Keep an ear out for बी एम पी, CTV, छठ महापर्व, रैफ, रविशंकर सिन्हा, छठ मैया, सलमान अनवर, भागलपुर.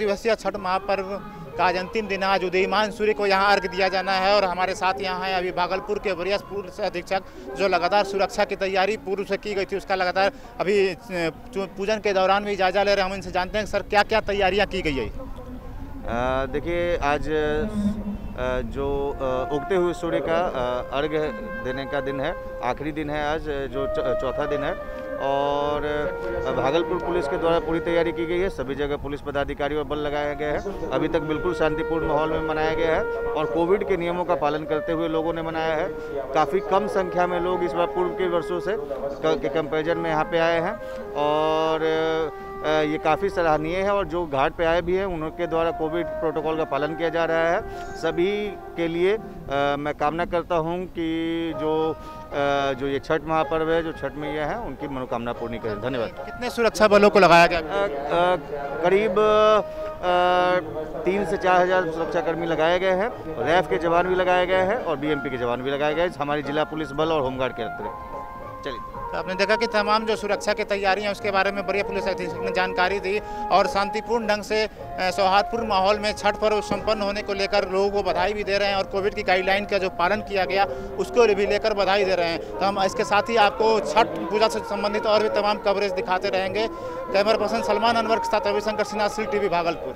दिवसीय छठ महापर्व का अंतिम दिन आज उदयमान सूर्य को यहाँ अर्घ दिया जाना है और हमारे साथ यहाँ है अभी भागलपुर के वरीय पुलिस अधीक्षक, जो लगातार सुरक्षा की तैयारी पूर्व से की गई थी उसका लगातार अभी पूजन के दौरान भी जायजा ले रहे हैं। हम इनसे जानते हैं सर क्या क्या तैयारियाँ की गई है। देखिए आज जो उगते हुए सूर्य का अर्घ देने का दिन है, आखिरी दिन है आज, जो चौथा दिन है और भागलपुर पुलिस के द्वारा पूरी तैयारी की गई है। सभी जगह पुलिस पदाधिकारी और बल लगाया गया है। अभी तक बिल्कुल शांतिपूर्ण माहौल में मनाया गया है और कोविड के नियमों का पालन करते हुए लोगों ने मनाया है। काफ़ी कम संख्या में लोग इस बार पूर्व के वर्षों से के कंपेरिजन में यहाँ पे आए हैं और ये काफ़ी सराहनीय है। और जो घाट पे आए भी हैं उनके द्वारा कोविड प्रोटोकॉल का पालन किया जा रहा है। सभी के लिए मैं कामना करता हूँ कि जो ये छठ महापर्व है, जो छठ मैया है, उनकी मनोकामना पूर्ण करें। धन्यवाद। कितने सुरक्षा बलों को लगाया गया? करीब 3 से 4 हज़ार सुरक्षाकर्मी लगाए गए हैं। रैफ के जवान भी लगाए गए हैं और BMP के जवान भी लगाए गए हैं, हमारे जिला पुलिस बल और होमगार्ड के तरफ। चलिए, तो आपने देखा कि तमाम जो सुरक्षा की तैयारियां उसके बारे में वरीय पुलिस अधीक्षक ने जानकारी दी और शांतिपूर्ण ढंग से सौहार्दपूर्ण माहौल में छठ पर्व संपन्न होने को लेकर लोगों को बधाई भी दे रहे हैं और कोविड की गाइडलाइन का जो पालन किया गया उसको भी लेकर बधाई दे रहे हैं। तो हम इसके साथ ही आपको छठ पूजा से संबंधित और भी तमाम कवरेज दिखाते रहेंगे। कैमरा पर्सन सलमान अनवर के साथ रविशंकर सिन्हा, CTV भागलपुर।